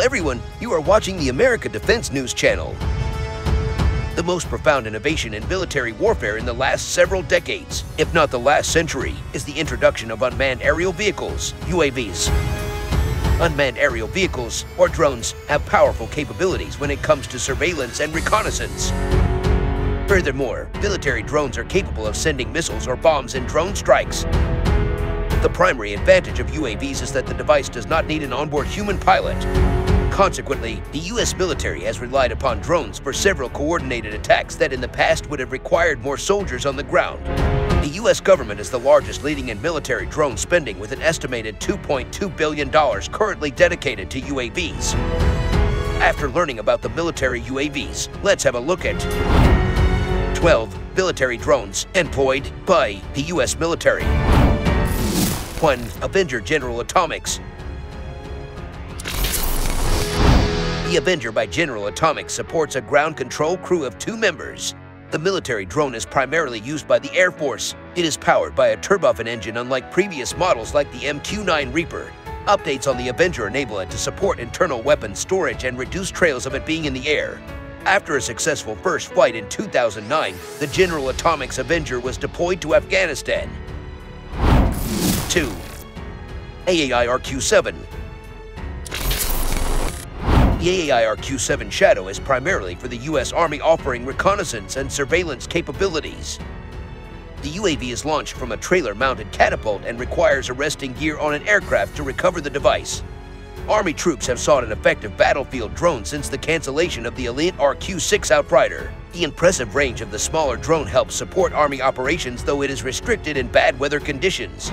Hello everyone, you are watching the America Defense News channel. The most profound innovation in military warfare in the last several decades, if not the last century, is the introduction of unmanned aerial vehicles, UAVs. Unmanned aerial vehicles, or drones, have powerful capabilities when it comes to surveillance and reconnaissance. Furthermore, military drones are capable of sending missiles or bombs in drone strikes. The primary advantage of UAVs is that the device does not need an onboard human pilot. Consequently, the U.S. military has relied upon drones for several coordinated attacks that in the past would have required more soldiers on the ground. The U.S. government is the largest leading in military drone spending with an estimated $2.2 billion currently dedicated to UAVs. After learning about the military UAVs, let's have a look at 12 military drones employed by the U.S. military. 1. Avenger General Atomics. The Avenger by General Atomics supports a ground control crew of 2 members. The military drone is primarily used by the Air Force. It is powered by a turbofan engine unlike previous models like the MQ-9 Reaper. Updates on the Avenger enable it to support internal weapons storage and reduce trails of it being in the air. After a successful first flight in 2009, the General Atomics Avenger was deployed to Afghanistan. 2. AAI RQ-7. The AAI RQ-7 Shadow is primarily for the U.S. Army, offering reconnaissance and surveillance capabilities. The UAV is launched from a trailer-mounted catapult and requires arresting gear on an aircraft to recover the device. Army troops have sought an effective battlefield drone since the cancellation of the Elite RQ-6 Outrider. The impressive range of the smaller drone helps support Army operations, though it is restricted in bad weather conditions.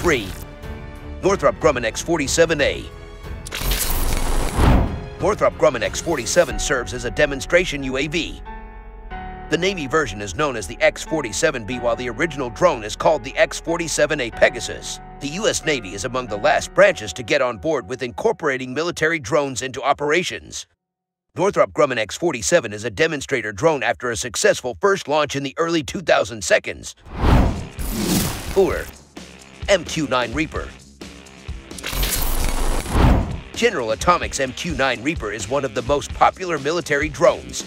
3. Northrop Grumman X-47A. Northrop Grumman X-47 serves as a demonstration UAV. The Navy version is known as the X-47B, while the original drone is called the X-47A Pegasus. The U.S. Navy is among the last branches to get on board with incorporating military drones into operations. Northrop Grumman X-47 is a demonstrator drone after a successful first launch in the early 2000s. 4. MQ-9 Reaper. General Atomics MQ-9 Reaper is one of the most popular military drones.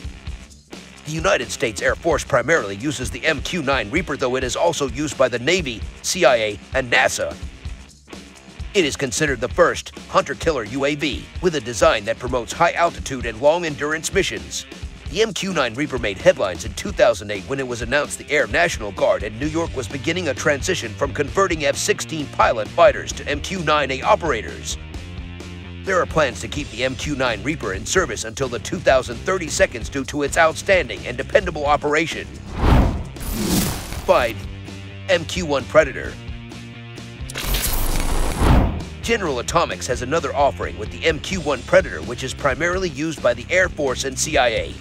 The United States Air Force primarily uses the MQ-9 Reaper, though it is also used by the Navy, CIA, and NASA. It is considered the first hunter-killer UAV, with a design that promotes high altitude and long-endurance missions. The MQ-9 Reaper made headlines in 2008 when it was announced the Air National Guard in New York was beginning a transition from converting F-16 pilot fighters to MQ-9A operators. There are plans to keep the MQ-9 Reaper in service until the 2032 due to its outstanding and dependable operation. 5. MQ-1 Predator. General Atomics has another offering with the MQ-1 Predator, which is primarily used by the Air Force and CIA.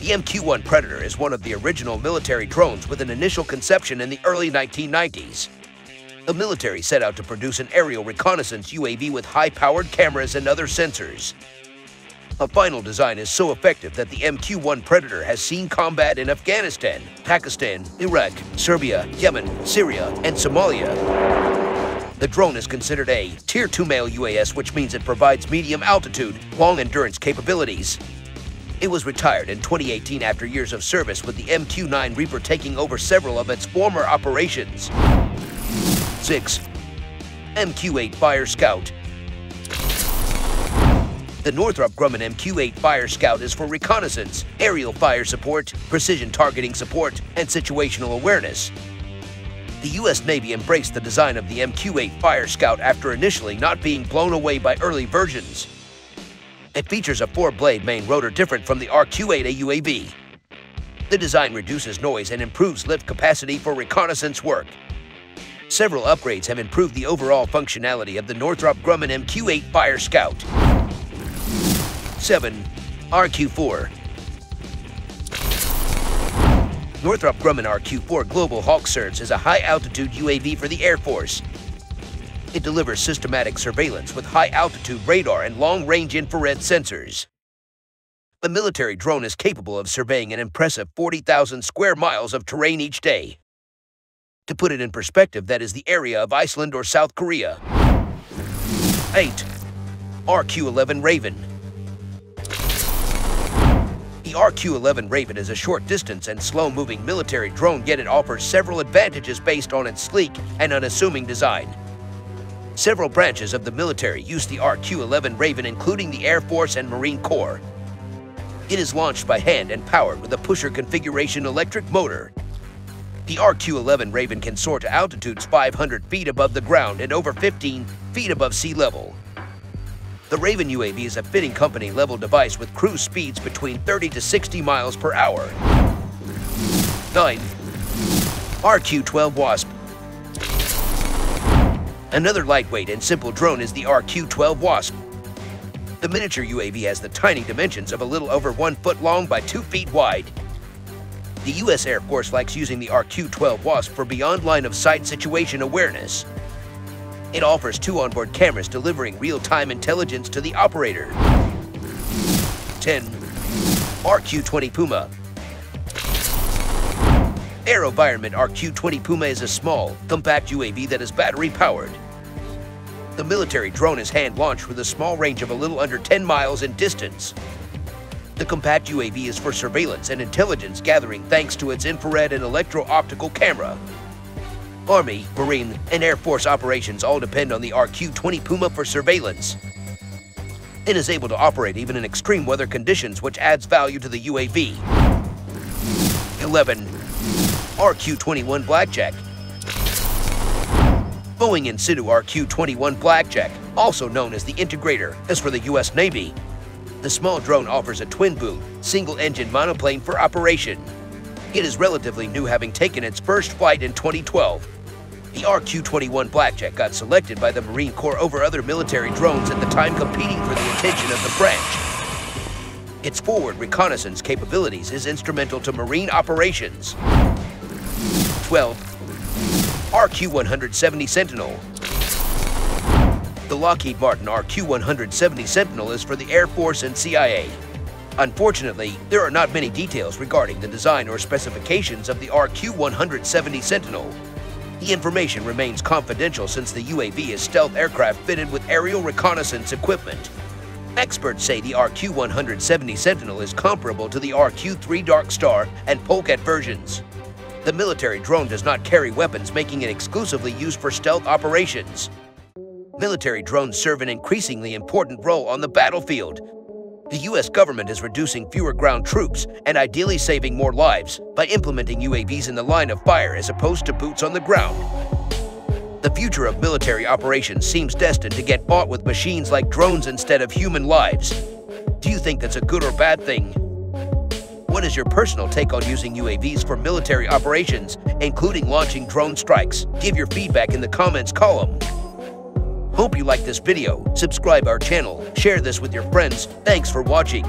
The MQ-1 Predator is one of the original military drones with an initial conception in the early 1990s. The military set out to produce an aerial reconnaissance UAV with high-powered cameras and other sensors. A final design is so effective that the MQ-1 Predator has seen combat in Afghanistan, Pakistan, Iraq, Serbia, Yemen, Syria, and Somalia. The drone is considered a Tier 2 male UAS, which means it provides medium-altitude, long-endurance capabilities. It was retired in 2018 after years of service, with the MQ-9 Reaper taking over several of its former operations. 6. MQ-8 Fire Scout. The Northrop Grumman MQ-8 Fire Scout is for reconnaissance, aerial fire support, precision targeting support, and situational awareness. The U.S. Navy embraced the design of the MQ-8 Fire Scout after initially not being blown away by early versions. It features a 4-blade main rotor different from the RQ-8A UAV. The design reduces noise and improves lift capacity for reconnaissance work. Several upgrades have improved the overall functionality of the Northrop Grumman MQ-8 Fire Scout. 7. RQ-4. Northrop Grumman RQ-4 Global Hawk serves as a high-altitude UAV for the Air Force. It delivers systematic surveillance with high-altitude radar and long-range infrared sensors. The military drone is capable of surveying an impressive 40,000 square miles of terrain each day. To put it in perspective, that is the area of Iceland or South Korea. 8. RQ-11 Raven. The RQ-11 Raven is a short-distance and slow-moving military drone, yet it offers several advantages based on its sleek and unassuming design. Several branches of the military use the RQ-11 Raven, including the Air Force and Marine Corps. It is launched by hand and powered with a pusher configuration electric motor. The RQ-11 Raven can soar to altitudes 500 feet above the ground and over 15 feet above sea level. The Raven UAV is a fitting company-level device with cruise speeds between 30 to 60 miles per hour. 9. RQ-12 Wasp. Another lightweight and simple drone is the RQ-12 Wasp. The miniature UAV has the tiny dimensions of a little over 1 foot long by 2 feet wide. The U.S. Air Force likes using the RQ-12 Wasp for beyond line-of-sight situation awareness. It offers 2 onboard cameras delivering real-time intelligence to the operator. 10. RQ-20 Puma. AeroVironment RQ-20 Puma is a small, compact UAV that is battery-powered. The military drone is hand-launched with a small range of a little under 10 miles in distance. The compact UAV is for surveillance and intelligence gathering thanks to its infrared and electro-optical camera. Army, Marine, and Air Force operations all depend on the RQ-20 Puma for surveillance. It is able to operate even in extreme weather conditions, which adds value to the UAV. 11. RQ-21 Blackjack. Boeing Insitu RQ-21 Blackjack, also known as the Integrator, is for the U.S. Navy. The small drone offers a twin-boom, single-engine monoplane for operation. It is relatively new, having taken its first flight in 2012. The RQ-21 Blackjack got selected by the Marine Corps over other military drones at the time, competing for the attention of the branch. Its forward reconnaissance capabilities is instrumental to Marine operations. 12. RQ-170 Sentinel. The Lockheed Martin RQ-170 Sentinel is for the Air Force and CIA. Unfortunately, there are not many details regarding the design or specifications of the RQ-170 Sentinel. The information remains confidential since the UAV is stealth aircraft fitted with aerial reconnaissance equipment. Experts say the RQ-170 Sentinel is comparable to the RQ-3 Dark Star and Polecat versions. The military drone does not carry weapons, making it exclusively used for stealth operations. Military drones serve an increasingly important role on the battlefield. The U.S. government is reducing fewer ground troops and ideally saving more lives by implementing UAVs in the line of fire as opposed to boots on the ground. The future of military operations seems destined to get bought with machines like drones instead of human lives. Do you think that's a good or bad thing? What is your personal take on using UAVs for military operations, including launching drone strikes? Give your feedback in the comments column. Hope you like this video, subscribe our channel, share this with your friends. Thanks for watching.